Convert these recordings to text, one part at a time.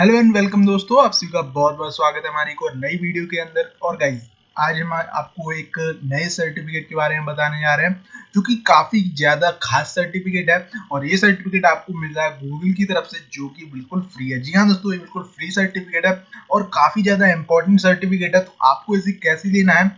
Hello and welcome दोस्तों, आप सभी का बहुत बहुत स्वागत है हमारी एक नई वीडियो के अंदर। और गाइस आज हम आपको एक नए सर्टिफिकेट के बारे में बताने जा रहे हैं जो कि काफ़ी ज़्यादा खास सर्टिफिकेट है। और ये सर्टिफिकेट आपको मिल रहा है गूगल की तरफ से, जो कि बिल्कुल फ्री है। जी हाँ दोस्तों, ये बिल्कुल फ्री सर्टिफिकेट है और काफ़ी ज़्यादा इंपॉर्टेंट सर्टिफिकेट है। तो आपको इसे कैसे लेना है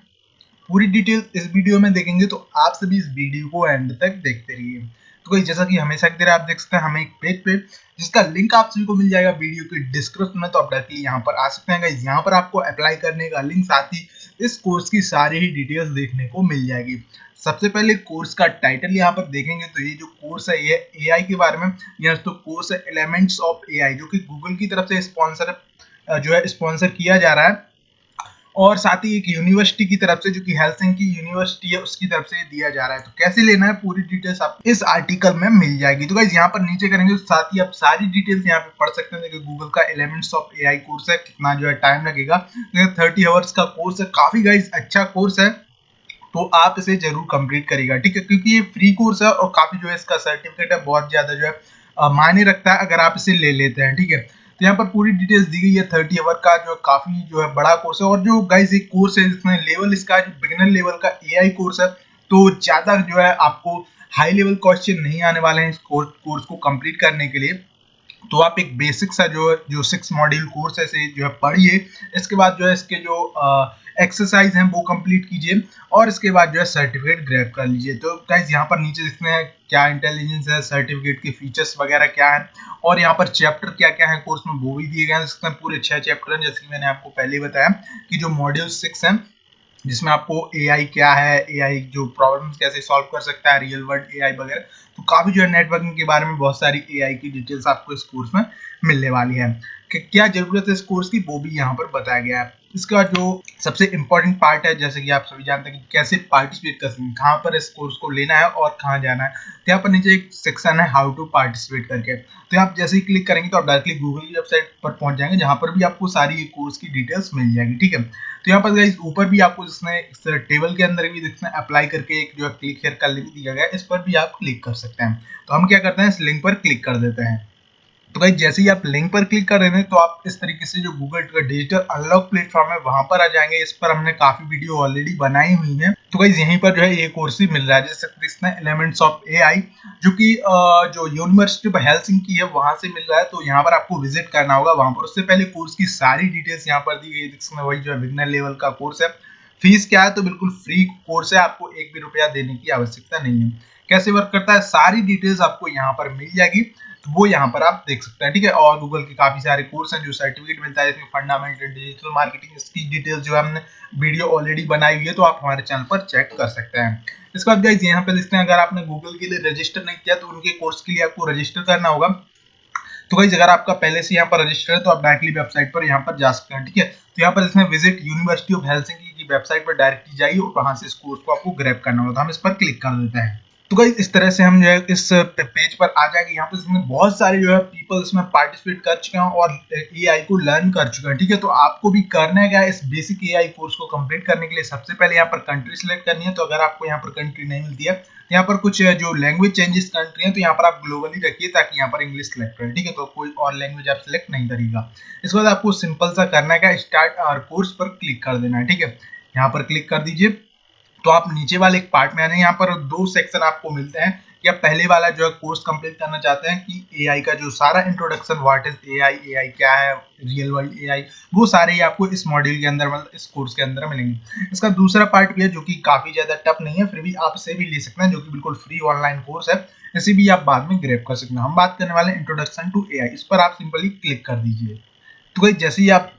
पूरी डिटेल इस वीडियो में देखेंगे, तो आप सभी इस वीडियो को एंड तक देखते रहिए। तो जैसा कि हमेशा की तरह आप देख सकते हैं हमें एक पेज पे, जिसका लिंक आप सभी को मिल जाएगा वीडियो के डिस्क्रिप्शन में। तो आप डायरेक्टली यहाँ पर आ सकते हैं गाइस, यहाँ पर आपको अप्लाई करने का लिंक, साथ ही इस कोर्स की सारी ही डिटेल्स देखने को मिल जाएगी। सबसे पहले कोर्स का टाइटल यहाँ पर देखेंगे तो ये जो कोर्स है ये AI के बारे में। यह तो कोर्स है एलिमेंट्स ऑफ AI, जो कि गूगल की तरफ से स्पॉन्सर किया जा रहा है। और साथ ही एक यूनिवर्सिटी की तरफ से, जो कि हेलसिंकी यूनिवर्सिटी है, उसकी तरफ से दिया जा रहा है। तो कैसे लेना है पूरी डिटेल्स आप इस आर्टिकल में मिल जाएगी। तो गाइस यहाँ पर नीचे करेंगे तो साथ ही आप सारी डिटेल्स यहाँ पे पढ़ सकते हैं कि गूगल का एलिमेंट्स ऑफ AI कोर्स है, कितना जो है टाइम लगेगा, 30 आवर्स का कोर्स है। काफी गाइज अच्छा कोर्स है, तो आप इसे जरूर कंप्लीट करेगा, ठीक है, क्योंकि ये फ्री कोर्स है और काफी जो है इसका सर्टिफिकेट है बहुत ज्यादा जो है मायने रखता है अगर आप इसे ले लेते हैं, ठीक है। तो यहाँ पर पूरी डिटेल्स दी गई है। 30 आवर का जो काफ़ी जो है बड़ा कोर्स है। और जो गाइस एक कोर्स है जिसमें लेवल इसका जो बिगिनर लेवल का AI कोर्स है, तो ज़्यादा जो है आपको हाई लेवल क्वेश्चन नहीं आने वाले हैं इस कोर्स को कंप्लीट करने के लिए। तो आप एक बेसिक सा जो 6 मॉड्यूल कोर्स है से जो है पढ़िए। इसके बाद जो है इसके जो एक्सरसाइज हैं वो कंप्लीट कीजिए और इसके बाद जो है सर्टिफिकेट ग्रैब कर लीजिए। तो गाइस यहाँ पर नीचे देखते हैं क्या इंटेलिजेंस है, सर्टिफिकेट के फीचर्स वगैरह क्या है, और यहाँ पर चैप्टर क्या क्या है कोर्स में वो भी दिए गए हैं। इसमें पूरे 6 चैप्टर हैं, जैसे कि मैंने आपको पहले बताया कि जो मॉड्यूल 6 है जिसमें आपको AI क्या है, AI जो प्रॉब्लम्स कैसे सॉल्व कर सकता है, रियल वर्ल्ड AI वगैरह, तो काफ़ी जो है नेटवर्किंग के बारे में बहुत सारी AI की डिटेल्स आपको इस कोर्स में मिलने वाली है। कि क्या जरूरत है इस कोर्स की वो भी यहाँ पर बताया गया है। इसके बाद जो सबसे इम्पोर्टेंट पार्ट है, जैसे कि आप सभी जानते हैं कि कैसे पार्टिसिपेट कर सकते हैं, कहाँ पर इस कोर्स को लेना है और कहाँ जाना है। तो यहाँ पर नीचे एक सेक्शन है हाउ टू पार्टिसिपेट करके, तो आप जैसे ही क्लिक करेंगे तो आप डायरेक्टली गूगल की वेबसाइट पर पहुँच जाएंगे, जहाँ पर भी आपको सारी कोर्स की डिटेल्स मिल जाएगी, ठीक है। तो यहाँ पर गाइस ऊपर भी आपको इसमें टेबल के अंदर भी जिसमें अप्लाई करके एक जो है क्लिक हेयर का लिंक दिया गया है, इस पर भी आप क्लिक कर सकते हैं। तो हम क्या करते हैं, इस लिंक पर क्लिक कर देते हैं। तो गाइस जैसे ही आप लिंक पर क्लिक कर रहे हैं तो आप इस तरीके से जो गूगल का डिजिटल अनलॉक प्लेटफॉर्म है वहां पर आ जाएंगे। इस पर हमने काफी वीडियो ऑलरेडी बनाई हुई है। तो गाइस यहीं पर जो है ये कोर्स ही मिल रहा है, जैसे एलिमेंट्स ऑफ AI, जो कि जो यूनिवर्सिटी ऑफ हेलसिंकी है वहां से मिल रहा है। तो यहाँ पर आपको विजिट करना होगा वहां पर। उससे पहले कोर्स की सारी डिटेल्स यहाँ पर दी गई है, जिसमें वही जो है बिगिनर लेवल का कोर्स है। फीस क्या है, तो बिल्कुल फ्री कोर्स है, आपको एक भी रुपया देने की आवश्यकता नहीं है। कैसे वर्क करता है सारी डिटेल्स आपको यहाँ पर मिल जाएगी, तो वो यहाँ पर आप देख सकते हैं, ठीक है। और गूगल के काफ़ी सारे कोर्स हैं जो सर्टिफिकेट मिलता है, इसमें फंडामेंटल डिजिटल मार्केटिंग, इसकी डिटेल्स जो हमने वीडियो ऑलरेडी बनाई हुई है, तो आप हमारे चैनल पर चेक कर सकते हैं। इसके बाद गाइस यहाँ पर देखते हैं, अगर आपने गूगल के लिए रजिस्टर नहीं किया तो उनके कोर्स के लिए आपको रजिस्टर करना होगा। तो गाइस अगर आपका पहले से यहाँ पर रजिस्टर है तो आप डायरेक्टली वेबसाइट पर यहाँ पर जा सकते हैं, ठीक है। तो यहाँ पर इसमें विजिट यूनिवर्सिटी ऑफ हेलसिंकी की वेबसाइट पर डायरेक्टली जाइए और वहाँ से इस कोर्स को आपको ग्रैब करना होगा। हम इस पर क्लिक कर देते हैं। तो गाइस इस तरह से हम जो है इस पेज पर आ जाएंगे। यहाँ पर इसमें बहुत सारे जो है पीपल इसमें पार्टिसिपेट कर चुके हैं और AI को लर्न कर चुके हैं, ठीक है। तो आपको भी करना है क्या, इस बेसिक AI कोर्स को कंप्लीट करने के लिए सबसे पहले यहाँ पर कंट्री सेलेक्ट करनी है। तो अगर आपको यहाँ पर कंट्री नहीं मिलती है तो यहाँ पर कुछ जो लैंग्वेज चेंजेस कंट्री है, तो यहाँ पर आप ग्लोबली रखिए ताकि यहाँ पर इंग्लिश सेलेक्ट करें, ठीक है। तो कोई और लैंग्वेज आप सेलेक्ट नहीं करेगा। इसके बाद आपको सिंपल सा करना है क्या, स्टार्ट आवर कोर्स पर क्लिक कर देना है, ठीक है। यहाँ पर क्लिक कर दीजिए तो आप नीचे वाले एक पार्ट में आ जाए। यहाँ पर 2 सेक्शन आपको मिलते हैं कि आप पहले वाला जो है कोर्स कंप्लीट करना चाहते हैं कि AI का जो सारा इंट्रोडक्शन, व्हाट इज AI क्या है, रियल वर्ल्ड AI, वो सारे ही आपको इस मॉड्यूल के अंदर, मतलब इस कोर्स के अंदर मिलेंगे। इसका दूसरा पार्ट भी है जो कि काफ़ी ज़्यादा टफ नहीं है, फिर भी आप इसे भी ले सकते हैं, जो कि बिल्कुल फ्री ऑनलाइन कोर्स है, इसे भी आप बाद में ग्रैब कर सकते हैं। हम बात करने वाले हैं इंट्रोडक्शन टू AI, इस पर आप सिंपली क्लिक कर दीजिए। तो गाइस जैसे ही आप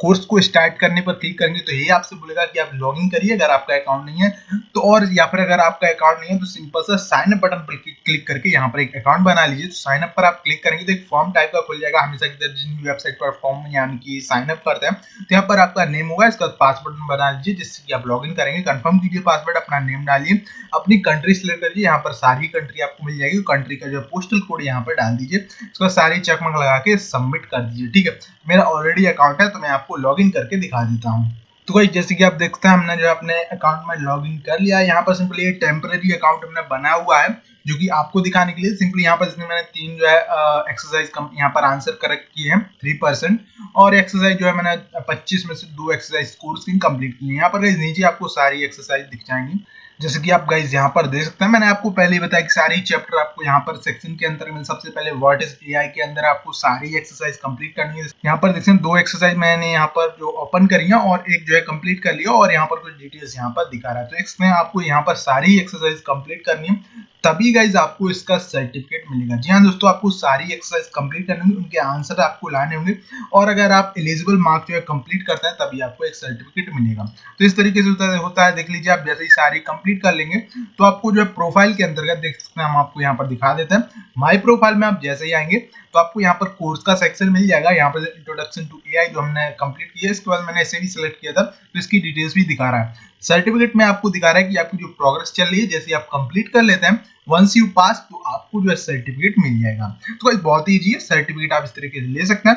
कोर्स को स्टार्ट करने पर क्लिक करेंगे तो ये आपसे बोलेगा कि आप लॉगिन करिए अगर आपका अकाउंट नहीं है तो, और या फिर अगर आपका अकाउंट नहीं है तो सिंपल सा साइन अप बटन पर क्लिक करके यहाँ पर एक अकाउंट बना लीजिए। तो साइन अप पर आप क्लिक करेंगे तो एक फॉर्म टाइप का खुल जाएगा। हमेशा की तरह जिन वेबसाइट पर फॉर्म यानी कि साइन अप करते हैं तो यहाँ पर आपका नेम होगा, इसका पासवर्ड बना लीजिए जिससे कि आप लॉगिन करेंगे। कन्फर्म कीजिए पासवर्ड, अपना नेम डालिए, अपनी कंट्री सेलेक्ट करिए, यहाँ पर सारी कंट्री आपको मिल जाएगी। कंट्री का जो पोस्टल कोड यहाँ पर डाल दीजिए, उसका सारी चेकमार्क लगा के सबमिट कर दीजिए, ठीक है। मेरा ऑलरेडी अकाउंट है तो मैं आपको लॉगिन करके दिखा देता हूँ। तो गाइस जैसे कि आप देखते हैं हमने जो अपने अकाउंट में लॉग इन कर लिया है। यहाँ पर सिंपली ये टेम्परेरी अकाउंट हमने बनाया हुआ है जो कि आपको दिखाने के लिए सिंपली यहाँ पर इसमें मैंने 3 जो है एक्सरसाइज यहाँ पर आंसर करेक्ट किए हैं 3% और एक्सरसाइज जो है मैंने 25 में से 2 एक्सरसाइज स्कोर स्क्रीन कंप्लीट की है। यहाँ पर गाइस नीचे आपको सारी एक्सरसाइज दिख जाएंगी जैसे कि आप गाइस यहाँ पर देख सकते हैं। मैंने आपको पहले ही बताया कि सारी चैप्टर आपको यहाँ पर सेक्शन के अंदर में सबसे पहले व्हाट इज एआई के अंदर आपको सारी एक्सरसाइज कंप्लीट करनी है। यहाँ पर देख सकते हैं 2 एक्सरसाइज मैंने यहाँ पर जो ओपन करी है और एक जो है कंप्लीट कर लिया और यहाँ पर कुछ डिटेल्स यहाँ पर दिखा रहा है। तो इसमें आपको यहाँ पर सारी एक्सरसाइज कंप्लीट करनी है तभी गाइज आपको इसका सर्टिफिकेट मिलेगा। जी हाँ दोस्तों, आपको सारी एक्सरसाइज कंप्लीट करनी होगी, उनके आंसर आपको लाने होंगे और अगर आप एलिजिबल मार्क जो है कंप्लीट करते हैं तभी आपको एक सर्टिफिकेट मिलेगा। तो इस तरीके से होता है, देख लीजिए आप जैसे ही सारी कंप्लीट कर लेंगे तो आपको जो है प्रोफाइल के अंतर्गत देख सकते हैं, हम आपको यहाँ पर दिखा देते हैं। माई प्रोफाइल में आप जैसे ही आएंगे तो आपको यहाँ पर कोर्स का सेक्शन मिल जाएगा। यहाँ पर इंट्रोडक्शन टू एआई जो हमने कंप्लीट किया है, इसके बाद मैंने इसे भी सिलेक्ट किया था तो इसकी डिटेल्स भी दिखा रहा है। सर्टिफिकेट में आपको दिखा रहा है कि आपकी जो प्रोग्रेस चल रही है, जैसे आप कंप्लीट कर लेते हैं वंस यू पास तो आपको जो है सर्टिफिकेट मिल जाएगा। तो गाइस बहुत ही ईजी है, सर्टिफिकेट आप इस तरीके से ले सकते हैं।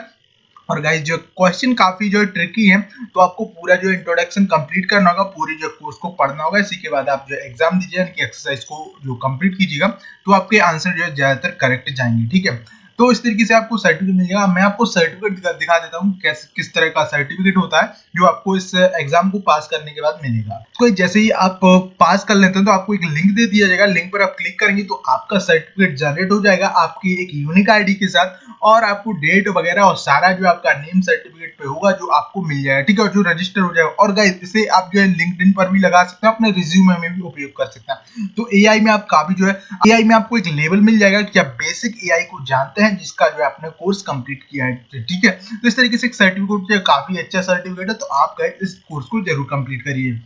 और गाइस जो क्वेश्चन काफी जो ट्रिकी है तो आपको पूरा जो इंट्रोडक्शन कंप्लीट करना होगा, पूरी जो कोर्स को पढ़ना होगा, इसी के बाद आप जो एग्जाम दीजिए यानी कि एक्सरसाइज को जो कंप्लीट कीजिएगा तो आपके आंसर जो है ज्यादातर करेक्ट जाएंगे। ठीक है, तो इस तरीके से आपको सर्टिफिकेट मिलेगा। मैं आपको सर्टिफिकेट दिखा देता हूँ किस तरह का सर्टिफिकेट होता है जो आपको इस एग्जाम को पास करने के बाद मिलेगा। तो जैसे ही आप पास कर लेते हैं तो आपको एक लिंक दे दिया जाएगा, लिंक पर आप क्लिक करेंगे तो आपका सर्टिफिकेट जनरेट हो जाएगा आपकी एक यूनिक आईडी के साथ और आपको डेट वगैरह और सारा जो आपका नेम सर्टिफिकेट पे होगा जो आपको मिल जाएगा। ठीक है, और जो रजिस्टर हो जाएगा और गाइस इसे आप जो है लिंक्डइन पर भी लगा सकते हैं, अपने रिज्यूमे में भी उपयोग कर सकते हैं। तो एआई में आप काफी जो है एआई में आपको एक लेवल मिल जाएगा कि आप बेसिक एआई को जानते हैं जिसका जो है आपने कोर्स कंप्लीट किया है। ठीक है, तो इस तरीके से एक सर्टिफिकेट काफी अच्छा सर्टिफिकेट है, तो आप गाइस इस कोर्स को जरूर कंप्लीट करिए।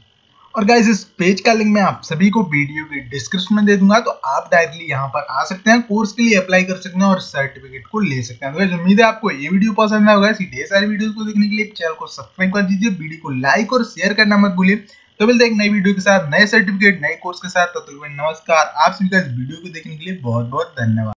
और गाइज इस पेज का लिंक मैं आप सभी को वीडियो के डिस्क्रिप्शन में दे दूंगा, तो आप डायरेक्टली यहाँ पर आ सकते हैं, कोर्स के लिए अप्लाई कर सकते हैं और सर्टिफिकेट को ले सकते हैं। तो गाइज उम्मीद है आपको ये वीडियो पसंद आया होगा। ऐसी ढेर सारी वीडियोस को देखने के लिए चैनल को सब्सक्राइब कर दीजिए, वीडियो को लाइक और शेयर करना मत भूलिए। तो मिलते हैं एक नई वीडियो के साथ, नए सर्टिफिकेट, नए कोर्स के साथ। तब तक नमस्कार, आप सभी का इस वीडियो को देखने के लिए बहुत बहुत धन्यवाद।